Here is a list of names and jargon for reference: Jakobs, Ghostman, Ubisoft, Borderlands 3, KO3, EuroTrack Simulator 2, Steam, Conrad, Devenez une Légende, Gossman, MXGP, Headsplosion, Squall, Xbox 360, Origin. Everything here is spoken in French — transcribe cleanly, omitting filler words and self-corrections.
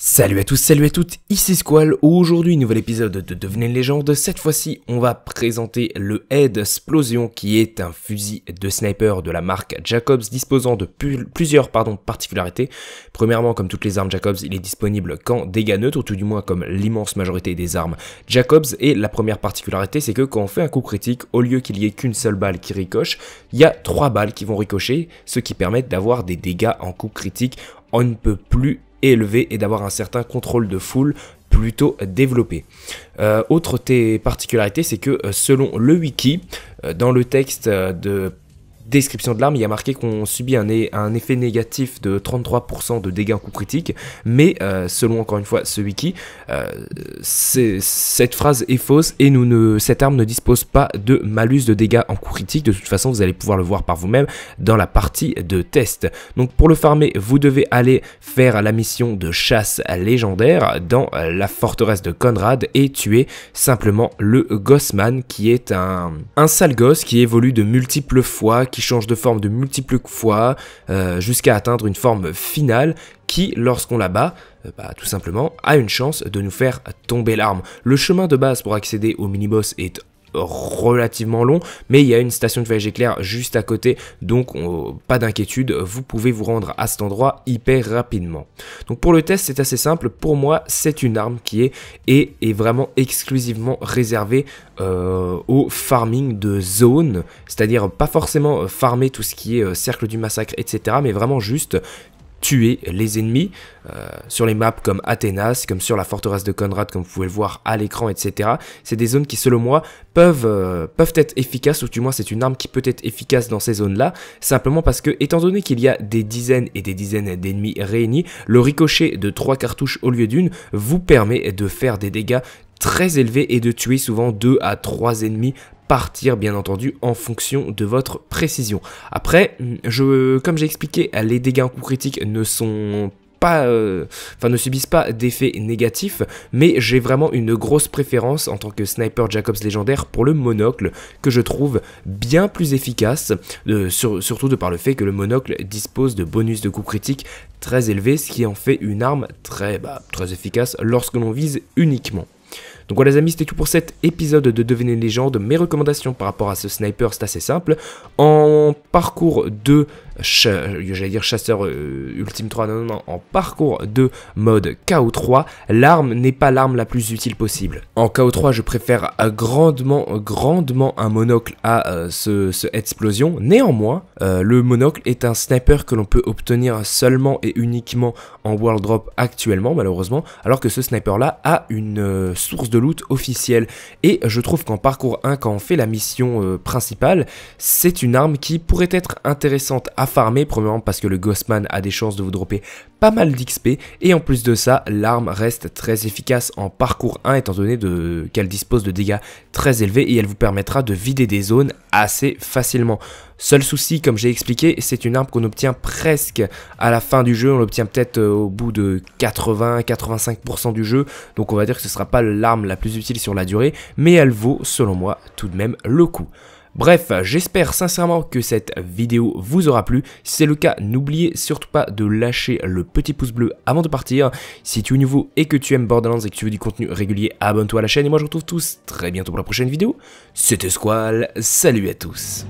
Salut à tous, salut à toutes, ici Squall. Aujourd'hui, nouvel épisode de Devenez une Légende. Cette fois-ci, on va présenter le Headsplosion, qui est un fusil de sniper de la marque Jakobs, disposant de plusieurs particularités. Premièrement, comme toutes les armes Jakobs, il est disponible qu'en dégâts neutres, ou tout du moins comme l'immense majorité des armes Jakobs. Et la première particularité, c'est que quand on fait un coup critique, au lieu qu'il y ait qu'une seule balle qui ricoche, il y a 3 balles qui vont ricocher, ce qui permet d'avoir des dégâts en coup critique on ne peut plus élevé et d'avoir un certain contrôle de foule plutôt développé. Autre particularité, c'est que selon le wiki, dans le texte de description de l'arme, il y a marqué qu'on subit un effet négatif de 33% de dégâts en coup critique, mais selon encore une fois ce wiki, cette phrase est fausse et cette arme ne dispose pas de malus de dégâts en coup critique. De toute façon, vous allez pouvoir le voir par vous-même dans la partie de test. Donc pour le farmer, vous devez aller faire la mission de chasse légendaire dans la forteresse de Conrad et tuer simplement le Gossman, qui est un sale gosse qui évolue de multiples fois, qui change de forme de multiples fois jusqu'à atteindre une forme finale qui, lorsqu'on la bat, tout simplement, a une chance de nous faire tomber l'arme. Le chemin de base pour accéder au mini-boss est relativement long, mais il y a une station de voyage éclair juste à côté, donc pas d'inquiétude, vous pouvez vous rendre à cet endroit hyper rapidement. Donc pour le test, c'est assez simple. Pour moi, c'est une arme qui est vraiment exclusivement réservée au farming de zone, c'est-à-dire pas forcément farmer tout ce qui est cercle du massacre, etc., mais vraiment juste tuer les ennemis sur les maps comme Athéna, comme sur la forteresse de Conrad, comme vous pouvez le voir à l'écran, etc. C'est des zones qui, selon moi, peuvent être efficaces, ou du moins c'est une arme qui peut être efficace dans ces zones-là, simplement parce que, étant donné qu'il y a des dizaines et des dizaines d'ennemis réunis, le ricochet de 3 cartouches au lieu d'une vous permet de faire des dégâts très élevés et de tuer souvent 2 à 3 ennemis partir, bien entendu, en fonction de votre précision. Après, comme j'ai expliqué, les dégâts en coup critique ne sont pas, ne subissent pas d'effets négatifs, mais j'ai vraiment une grosse préférence en tant que sniper Jakobs légendaire pour le monocle, que je trouve bien plus efficace, surtout de par le fait que le monocle dispose de bonus de coups critiques très élevés, ce qui en fait une arme très efficace lorsque l'on vise uniquement. Donc voilà les amis, c'était tout pour cet épisode de Devenez une Légende. Mes recommandations par rapport à ce sniper, c'est assez simple. En parcours de chasseur ultime 3, en parcours de mode KO3, l'arme n'est pas l'arme la plus utile possible. En KO3, je préfère grandement un monocle à ce Headsplosion. Néanmoins, le monocle est un sniper que l'on peut obtenir seulement et uniquement en World Drop actuellement, malheureusement, alors que ce sniper-là a une source de loot officielle, et je trouve qu'en parcours 1, quand on fait la mission principale, c'est une arme qui pourrait être intéressante à farmer, premièrement parce que le Ghostman a des chances de vous dropper pas mal d'XP, et en plus de ça, l'arme reste très efficace en parcours 1 étant donné qu'elle dispose de dégâts très élevés, et elle vous permettra de vider des zones assez facilement. Seul souci, comme j'ai expliqué, c'est une arme qu'on obtient presque à la fin du jeu, on l'obtient peut-être au bout de 80-85% du jeu, donc on va dire que ce ne sera pas l'arme la plus utile sur la durée, mais elle vaut, selon moi, tout de même le coup. Bref, j'espère sincèrement que cette vidéo vous aura plu. Si c'est le cas, n'oubliez surtout pas de lâcher le petit pouce bleu avant de partir. Si tu es nouveau et que tu aimes Borderlands et que tu veux du contenu régulier, abonne-toi à la chaîne. Et moi, je vous retrouve tous très bientôt pour la prochaine vidéo. C'était Squall, salut à tous.